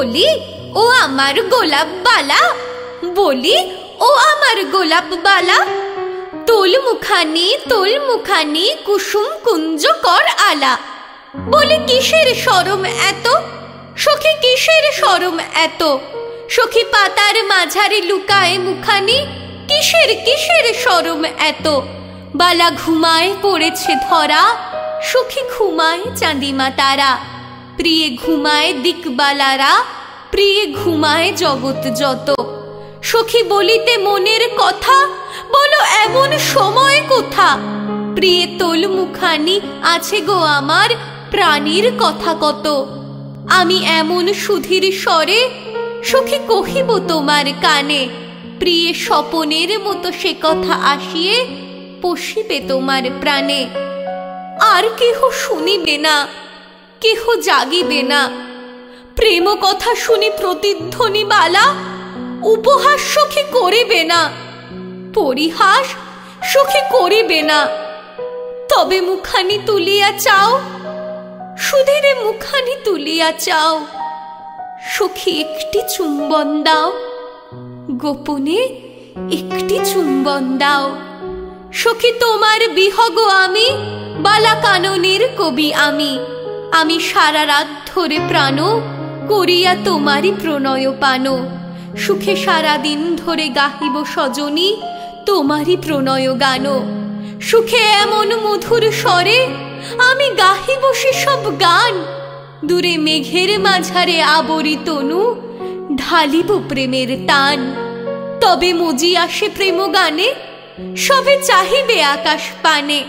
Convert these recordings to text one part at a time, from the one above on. बोली ओ आमार गोलापबाला, बोली ओ आमार गोलापबाला। तोल मुखानी कुसुम कुंज कर आला। बोले किसेर शरम एतो सखी, किसेर शरम एतो सखी, पातार माझारे लुकाए मुखानी, किसेर किसेर शरम एतो। बाला घुमाए पड़ेछे धरा, सखी घुमाए चाँदिमा तारा। प्रिय घुमाए दिकबालारा, प्रिय घुमाए जगत जत। सखी बोलिते मनेर कथा, बोलो एमन समय कोथा। प्रिय तोल मुखानी आछे गो आमार, प्राणीर कथा कत। आमी एमन सुधीर स्वरे सखी कहिब तोमार काने। प्रिय स्वपनेर मतो से कथा आसिये, पोषिबे तोमार प्राणे। आर केह शुनिबे ना, केह जागिबे ना। प्रेम कथा शुनि प्रतिध्वनि बाला, उपहास सखी करिबे ना, परिहास सखी करिबे ना। तबे मुखानी तुलिया चाओ, सुधीरे मुखानी तुलिया चाओ। सखी एकटी चुम्बन दाओ, गोपने एकटी चुम्बन दाओ। सखी तोमार बिहग आमी, बाला काननेर कवि आमी। आमी सारा रात धरे प्राण करिया तोमारी प्रणय पान। सुखे सारा दिन धरे गाहिब सजनी तोमारी प्रणय गान। सुखे एमन मधुर स्वरे आमी गाहिब से सब गान। दूरे मेघेर माझारे आवरी तनु, ढालिब प्रेमेर तान। तबे मजी आसे प्रेम गाने, सबे चाहिबे आकाश पाने।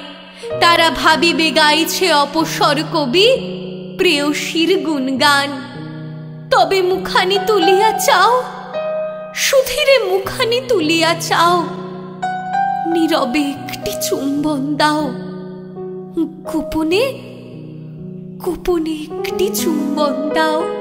तारा भाबिबे गाइछे अपसर कवि प्रेयसीर गुणगान। तबे मुखानी तुलिया चाओ, सुधीरे मुखानी तुलिया चाओ। नीरबे एकटी चुम्बन दाओ, गोपने गोपने एकटी चुम्बन दाओ।